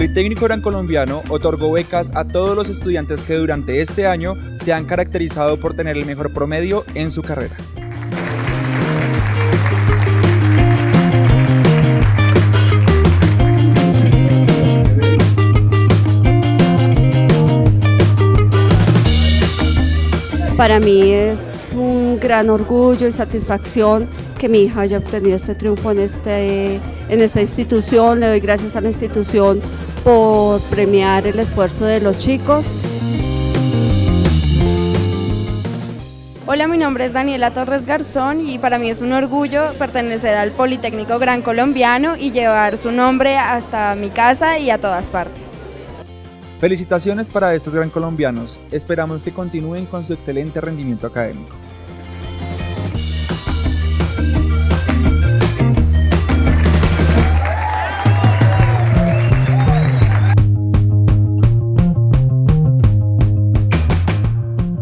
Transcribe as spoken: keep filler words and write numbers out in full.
Politécnico Grancolombiano otorgó becas a todos los estudiantes que durante este año se han caracterizado por tener el mejor promedio en su carrera. Para mí es un gran orgullo y satisfacción que mi hija haya obtenido este triunfo en, este, en esta institución. Le doy gracias a la institución por premiar el esfuerzo de los chicos. Hola, mi nombre es Daniela Torres Garzón y para mí es un orgullo pertenecer al Politécnico Grancolombiano y llevar su nombre hasta mi casa y a todas partes. Felicitaciones para estos grancolombianos, esperamos que continúen con su excelente rendimiento académico.